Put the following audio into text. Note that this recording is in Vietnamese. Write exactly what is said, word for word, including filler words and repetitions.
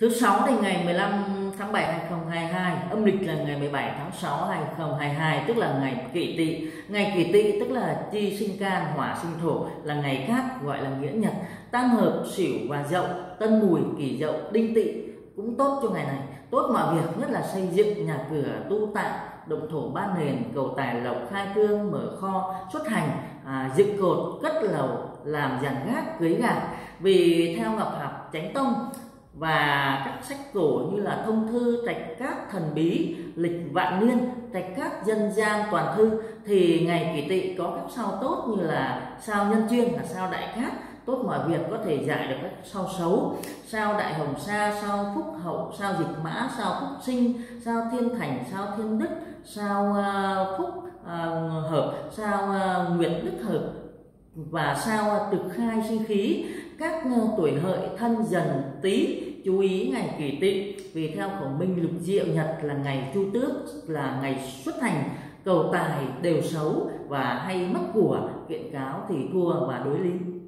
Thứ sáu thì ngày mười lăm tháng bảy hai nghìn không trăm hai mươi hai, âm lịch là ngày mười bảy tháng sáu hai nghìn không trăm hai mươi hai, tức là ngày Kỷ Tỵ. Ngày Kỷ Tỵ tức là chi sinh can, hỏa sinh thổ, là ngày cát, gọi là nghĩa nhật. Tam hợp Sửu và Dậu, Tân Mùi, Kỷ Dậu, Đinh Tỵ cũng tốt cho ngày này, tốt mọi việc, nhất là xây dựng nhà cửa, tu tạng, động thổ ba nền, cầu tài lộc, khai cương, mở kho, xuất hành, à, dựng cột, cất lầu, làm giàn gác, cưới gà. Vì theo Ngọc Học Chánh Tông và các sách cổ như là Thông Thư, Trạch Cát Thần Bí, Lịch Vạn Niên, Trạch Cát Dân Gian Toàn Thư thì ngày Kỷ Tỵ có các sao tốt như là sao Nhân Chuyên là sao Đại Cát, tốt mọi việc, có thể giải được các sao xấu, sao Đại Hồng Sa, sao Phúc Hậu, sao Dịch Mã, sao Phúc Sinh, sao Thiên Thành, sao Thiên Đức, sao uh, Phúc uh, Hợp, sao uh, Nguyệt Đức Hợp và sao Trực Khai Sinh Khí. Các tuổi Hợi, Thân, Dần, Tý chú ý ngày Kỷ Tỵ, vì theo Khẩu Minh Lục Diệu Nhật là ngày Chu Tước, là ngày xuất hành, cầu tài đều xấu và hay mất của, kiện cáo thì thua và đối lý.